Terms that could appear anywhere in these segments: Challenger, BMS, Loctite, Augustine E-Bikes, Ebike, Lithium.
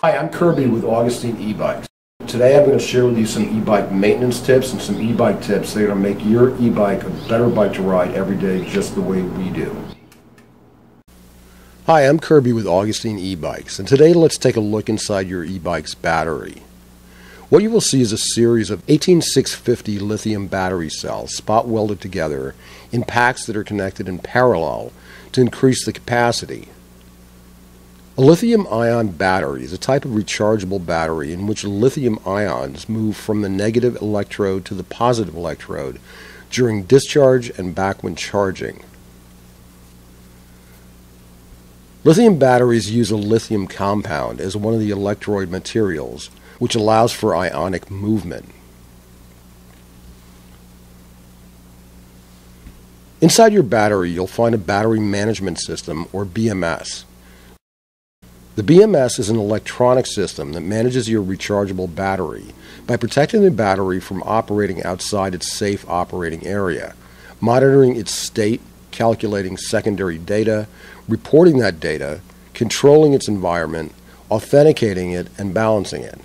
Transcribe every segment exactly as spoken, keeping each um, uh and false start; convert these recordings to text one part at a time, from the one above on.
Hi, I'm Kirby with Augustine E-Bikes. Today I'm going to share with you some e-bike maintenance tips and some e-bike tips that are going to make your e-bike a better bike to ride every day just the way we do. Hi, I'm Kirby with Augustine E-Bikes, and today let's take a look inside your e-bike's battery. What you will see is a series of eighteen six fifty lithium battery cells spot welded together in packs that are connected in parallel to increase the capacity. A lithium-ion battery is a type of rechargeable battery in which lithium ions move from the negative electrode to the positive electrode during discharge and back when charging. Lithium batteries use a lithium compound as one of the electrolyte materials, which allows for ionic movement. Inside your battery, you'll find a battery management system, or B M S. The B M S is an electronic system that manages your rechargeable battery by protecting the battery from operating outside its safe operating area, monitoring its state, calculating secondary data, reporting that data, controlling its environment, authenticating it, and balancing it.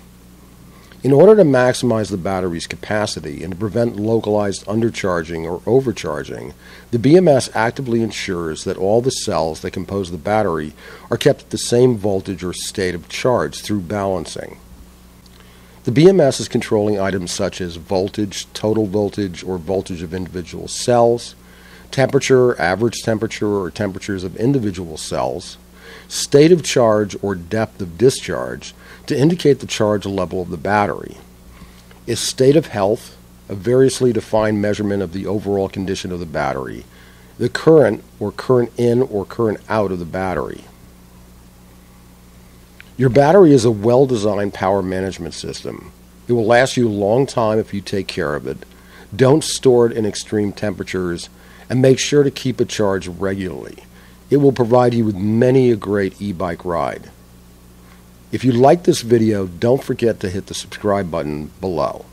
In order to maximize the battery's capacity and to prevent localized undercharging or overcharging, the B M S actively ensures that all the cells that compose the battery are kept at the same voltage or state of charge through balancing. The B M S is controlling items such as voltage, total voltage, or voltage of individual cells, temperature, average temperature, or temperatures of individual cells, state of charge or depth of discharge to indicate the charge level of the battery, its state of health, a variously defined measurement of the overall condition of the battery, the current or current in or current out of the battery. Your battery is a well-designed power management system. It will last you a long time if you take care of it. Don't store it in extreme temperatures, and make sure to keep it charged regularly. It will provide you with many a great e-bike ride. If you like this video, don't forget to hit the subscribe button below.